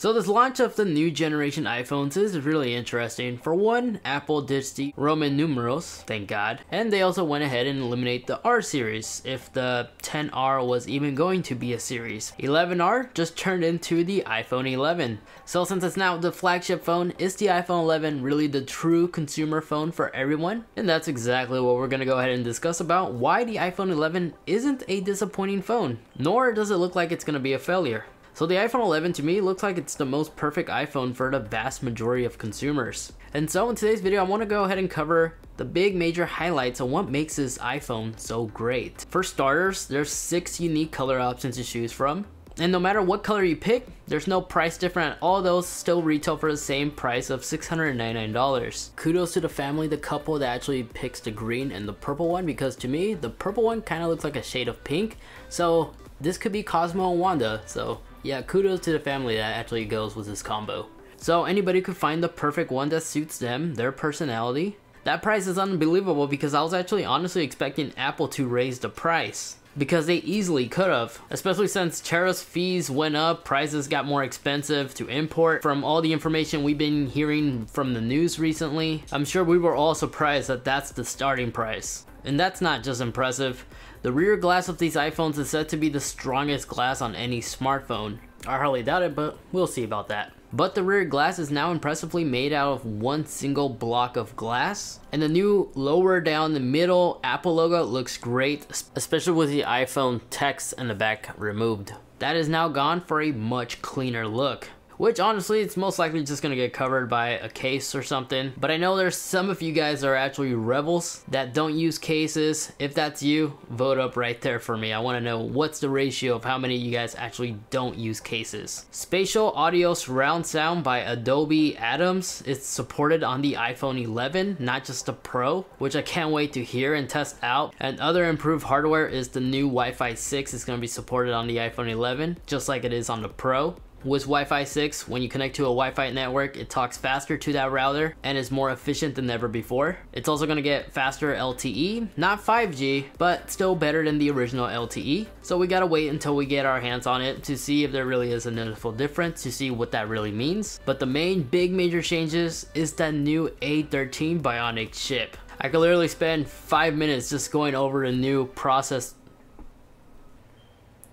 So this launch of the new generation iPhones is really interesting. For one, Apple did the Roman numerals, thank God, and they also went ahead and eliminate the R series, if the 10R was even going to be a series. 11R just turned into the iPhone 11. So since it's now the flagship phone, is the iPhone 11 really the true consumer phone for everyone? And that's exactly what we're going to go ahead and discuss about why the iPhone 11 isn't a disappointing phone, nor does it look like it's going to be a failure. So the iPhone 11 to me looks like it's the most perfect iPhone for the vast majority of consumers. And so in today's video, I want to go ahead and cover the big major highlights on what makes this iPhone so great. For starters, there's 6 unique color options to choose from. And no matter what color you pick, there's no price difference. All those still retail for the same price of $699. Kudos to the family, the couple that actually picks the green and the purple one, because to me, the purple one kind of looks like a shade of pink. So this could be Cosmo and Wanda. So yeah, kudos to the family that actually goes with this combo. So anybody could find the perfect one that suits them, their personality. That price is unbelievable because I was actually honestly expecting Apple to raise the price, because they easily could have, especially since tariffs, fees went up, prices got more expensive to import. From all the information we've been hearing from the news recently, I'm sure we were all surprised that that's the starting price. And that's not just impressive. The rear glass of these iPhones is said to be the strongest glass on any smartphone. I hardly doubt it, but we'll see about that. But the rear glass is now impressively made out of one single block of glass. And the new lower down the middle Apple logo looks great, especially with the iPhone text in the back removed. That is now gone for a much cleaner look, which honestly, it's most likely just gonna get covered by a case or something. But I know there's some of you guys that are actually rebels that don't use cases. If that's you, vote up right there for me. I wanna know what's the ratio of how many of you guys actually don't use cases. Spatial Audio Surround Sound by Dolby Atmos. It's supported on the iPhone 11, not just the Pro, which I can't wait to hear and test out. And other improved hardware is the new Wi-Fi 6. It's gonna be supported on the iPhone 11, just like it is on the Pro. With Wi-Fi 6, when you connect to a Wi-Fi network, it talks faster to that router and is more efficient than ever before. It's also going to get faster LTE, not 5G, but still better than the original LTE. So we got to wait until we get our hands on it to see if there really is a noticeable difference, to see what that really means. But the main big major changes is that new A13 Bionic chip. I could literally spend 5 minutes just going over a new process.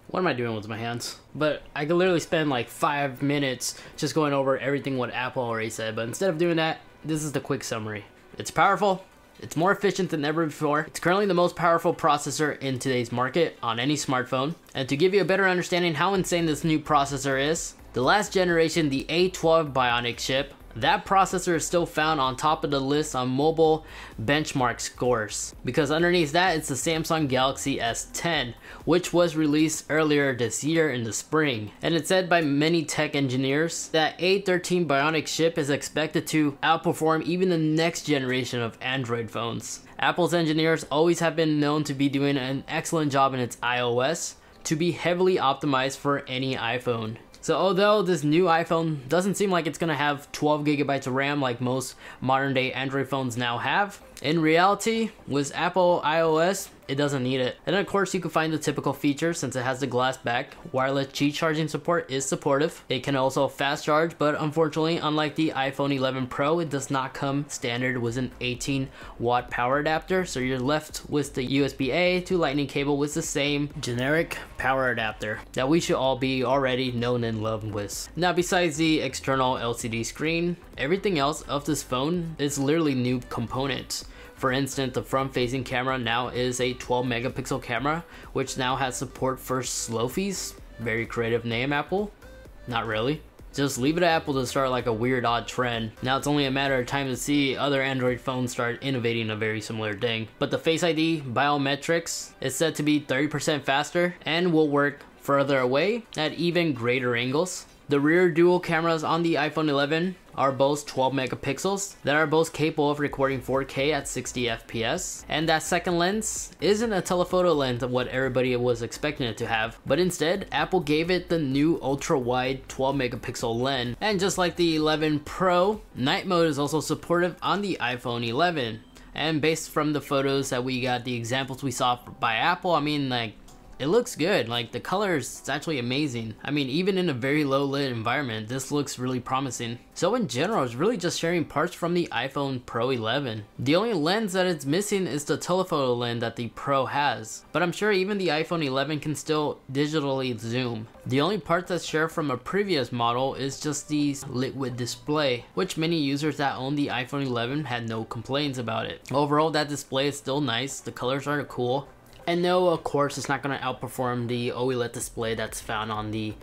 What am I doing with my hands? But I could literally spend like 5 minutes just going over everything what Apple already said, but instead of doing that, this is the quick summary. It's powerful, it's more efficient than ever before, it's currently the most powerful processor in today's market on any smartphone. And to give you a better understanding how insane this new processor is, the last generation, the A12 Bionic chip, that processor is still found on top of the list on mobile benchmark scores, because underneath that it's the Samsung Galaxy S10, which was released earlier this year in the spring. And it's said by many tech engineers that A13 Bionic chip is expected to outperform even the next generation of Android phones. Apple's engineers always have been known to be doing an excellent job in its iOS to be heavily optimized for any iPhone. So although this new iPhone doesn't seem like it's gonna have 12 gigabytes of RAM like most modern day Android phones now have, in reality, with Apple iOS, it doesn't need it. And of course, you can find the typical features since it has the glass back. Wireless Qi charging support is supportive. It can also fast charge, but unfortunately, unlike the iPhone 11 Pro, it does not come standard with an 18-watt power adapter. So you're left with the USB-A to lightning cable with the same generic power adapter that we should all be already known and loved with. Now, besides the external LCD screen, everything else of this phone is literally new components. For instance, the front-facing camera now is a 12-megapixel camera, which now has support for Slofies. Very creative name, Apple. Not really. Just leave it to Apple to start like a weird, odd trend. Now it's only a matter of time to see other Android phones start innovating a very similar thing. But the Face ID biometrics is said to be 30% faster and will work further away at even greater angles. The rear dual cameras on the iPhone 11 are both 12 megapixels that are both capable of recording 4K at 60 FPS. And that second lens isn't a telephoto lens of what everybody was expecting it to have, but instead Apple gave it the new ultra wide 12 megapixel lens. And just like the 11 Pro, night mode is also supportive on the iPhone 11. And based from the photos that we got, the examples we saw by Apple, I mean, like, it looks good. Like, the colors, it's actually amazing. I mean, even in a very low lit environment, this looks really promising. So in general, it's really just sharing parts from the iPhone Pro 11. The only lens that it's missing is the telephoto lens that the Pro has, but I'm sure even the iPhone 11 can still digitally zoom. The only part that's shared from a previous model is just the liquid display, which many users that own the iPhone 11 had no complaints about it. Overall, that display is still nice, the colors are cool, and no, of course, it's not going to outperform the OLED display that's found on the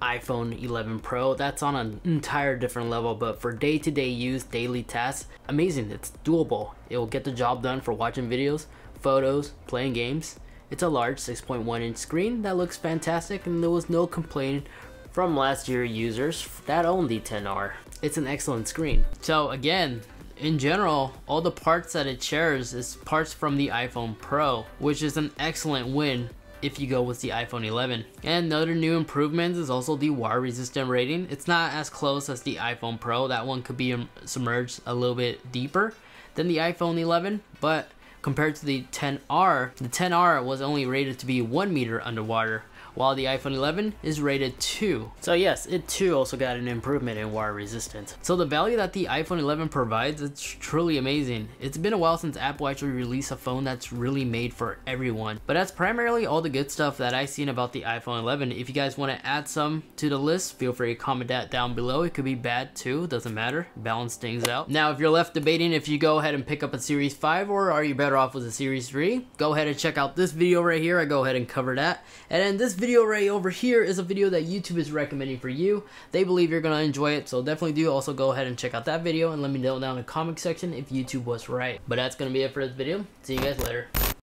iPhone 11 Pro. That's on an entire different level, but for day-to-day use, daily tasks, amazing. It's doable. It will get the job done for watching videos, photos, playing games. It's a large 6.1-inch screen that looks fantastic, and there was no complaint from last year users that owned the 10R. It's an excellent screen. So again, in general, all the parts that it shares is parts from the iPhone Pro, which is an excellent win if you go with the iPhone 11. And another new improvement is also the water resistant rating. It's not as close as the iPhone Pro. That one could be submerged a little bit deeper than the iPhone 11, but compared to the 10R, the 10R was only rated to be 1 meter underwater, while the iPhone 11 is rated 2. So yes, it too also got an improvement in water resistance. So the value that the iPhone 11 provides, it's truly amazing. It's been a while since Apple actually released a phone that's really made for everyone. But that's primarily all the good stuff that I've seen about the iPhone 11. If you guys want to add some to the list, feel free to comment that down below. It could be bad too, doesn't matter, balance things out. Now, if you're left debating if you go ahead and pick up a Series 5 or are you better off with a Series 3, go ahead and check out this video right here. I go ahead and cover that. And then this video right over here is a video that YouTube is recommending for you. They believe you're gonna enjoy it, so definitely do also go ahead and check out that video and let me know down in the comment section if YouTube was right. But that's gonna be it for this video. See you guys later.